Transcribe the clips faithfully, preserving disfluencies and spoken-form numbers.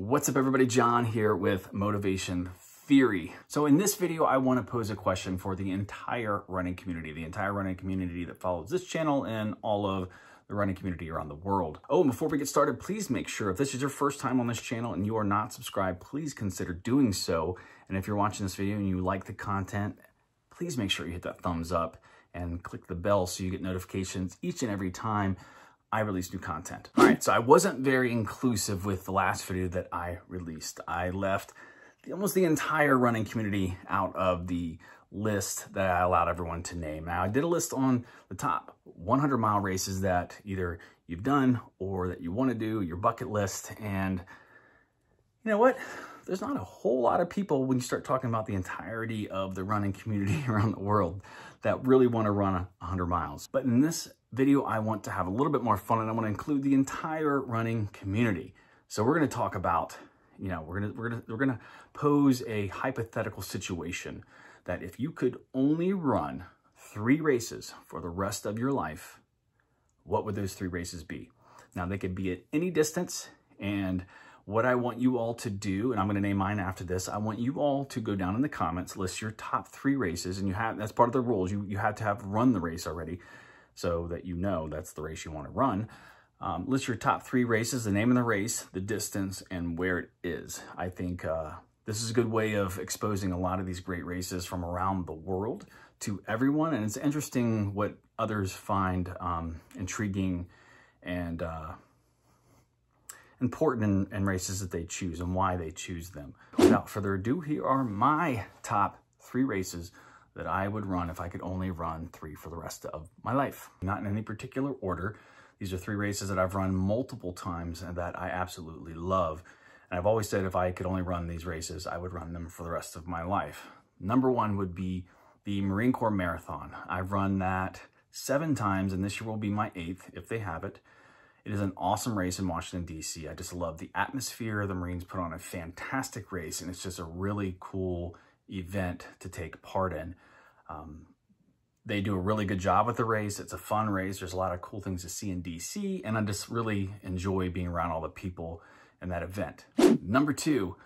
What's up everybody, John here with Motivation Theory. So in this video, I wanna pose a question for the entire running community, the entire running community that follows this channel and all of the running community around the world. Oh, and before we get started, please make sure if this is your first time on this channel and you are not subscribed, please consider doing so. And if you're watching this video and you like the content, please make sure you hit that thumbs up and click the bell so you get notifications each and every time I release new content. All right, so I wasn't very inclusive with the last video that I released. I left the, almost the entire running community out of the list that I allowed everyone to name. Now, I did a list on the top one hundred mile races that either you've done or that you want to do, your bucket list, and you know what? There's not a whole lot of people when you start talking about the entirety of the running community around the world that really want to run one hundred miles. But in this video, I want to have a little bit more fun and I want to include the entire running community. So we're going to talk about, you know, we're going to, we're going to, we're going to pose a hypothetical situation that if you could only run three races for the rest of your life, what would those three races be? Now they could be at any distance, and what I want you all to do, and I'm gonna name mine after this, I want you all to go down in the comments, list your top three races, and you have, that's part of the rules, you, you have to have run the race already so that you know that's the race you wanna run. Um, list your top three races, the name of the race, the distance, and where it is. I think uh, this is a good way of exposing a lot of these great races from around the world to everyone, and it's interesting what others find um, intriguing and uh, important in, in races that they choose and why they choose them. Without further ado, here are my top three races that I would run if I could only run three for the rest of my life. Not in any particular order. These are three races that I've run multiple times and that I absolutely love. And I've always said if I could only run these races, I would run them for the rest of my life. Number one would be the Marine Corps Marathon. I've run that seven times and this year will be my eighth if they have it. It is an awesome race in Washington, D C I just love the atmosphere. The Marines put on a fantastic race, and it's just a really cool event to take part in. Um, they do a really good job with the race. It's a fun race. There's a lot of cool things to see in D C, and I just really enjoy being around all the people in that event. Number two,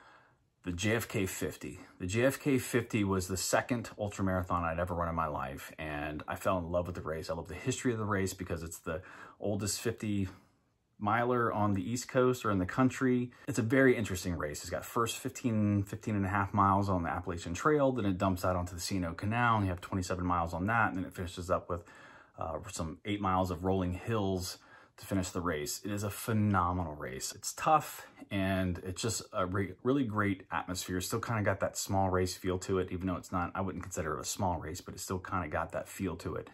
the J F K fifty. The J F K fifty was the second ultramarathon I'd ever run in my life, and I fell in love with the race. I love the history of the race because it's the oldest fifty miler on the East Coast or in the country. It's a very interesting race. It's got first fifteen, fifteen and a half miles on the Appalachian Trail, then it dumps out onto the C and O Canal, and you have twenty-seven miles on that, and then it finishes up with uh, some eight miles of rolling hills to finish the race. It is a phenomenal race. It's tough, and it's just a re really great atmosphere. It's still kind of got that small race feel to it, even though it's not, I wouldn't consider it a small race, but it's still kind of got that feel to it.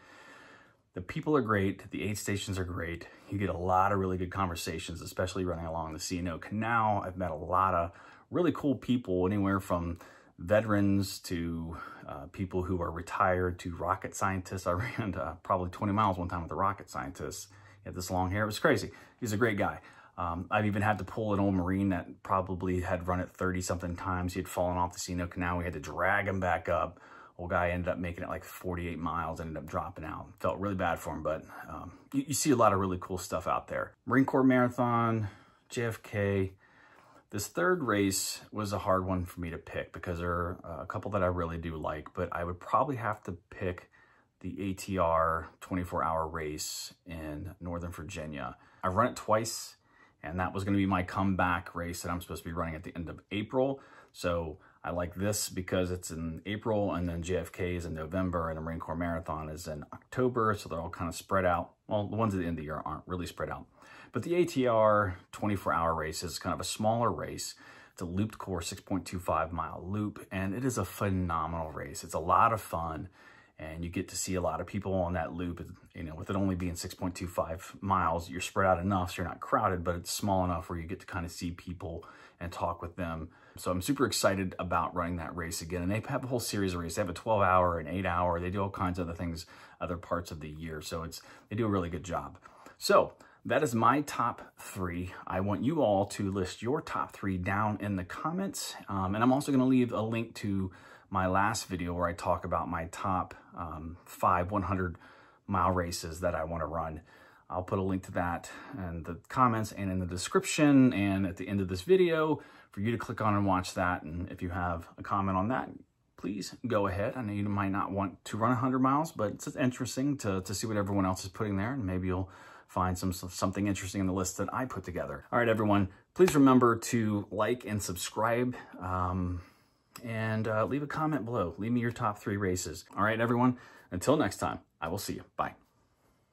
The people are great. The aid stations are great. You get a lot of really good conversations, especially running along the C and O Canal. I've met a lot of really cool people, anywhere from veterans to uh, people who are retired to rocket scientists. I ran uh, probably twenty miles one time with a rocket scientist. He had this long hair. It was crazy. He's a great guy. Um, I've even had to pull an old Marine that probably had run it thirty something times. He had fallen off the C and O Canal. We had to drag him back up. Old guy ended up making it like forty-eight miles, ended up dropping out. Felt really bad for him, but um, you, you see a lot of really cool stuff out there. Marine Corps Marathon, J F K. This third race was a hard one for me to pick because there are a couple that I really do like, but I would probably have to pick the A T R twenty-four hour race in Northern Virginia. I've run it twice, and that was gonna be my comeback race that I'm supposed to be running at the end of April. So I like this because it's in April, and then J F K is in November, and the Marine Corps Marathon is in October, so they're all kind of spread out. Well, the ones at the end of the year aren't really spread out. But the A T R twenty-four hour race is kind of a smaller race. It's a looped course, six point two five mile loop, and it is a phenomenal race. It's a lot of fun, and you get to see a lot of people on that loop. You know, with it only being six point two five miles, you're spread out enough so you're not crowded, but it's small enough where you get to kind of see people and talk with them. So I'm super excited about running that race again. And they have a whole series of races. They have a twelve hour, an eight hour. They do all kinds of other things, other parts of the year. So it's, they do a really good job. So that is my top three. I want you all to list your top three down in the comments. Um, and I'm also gonna leave a link to my last video where I talk about my top um, five one hundred mile races that I wanna run. I'll put a link to that in the comments and in the description and at the end of this video for you to click on and watch that. And if you have a comment on that, please go ahead. I know you might not want to run one hundred miles, but it's interesting to, to see what everyone else is putting there, and maybe you'll find some something interesting in the list that I put together. All right, everyone, please remember to like and subscribe um, and uh, leave a comment below. Leave me your top three races. All right, everyone, until next time, I will see you. Bye.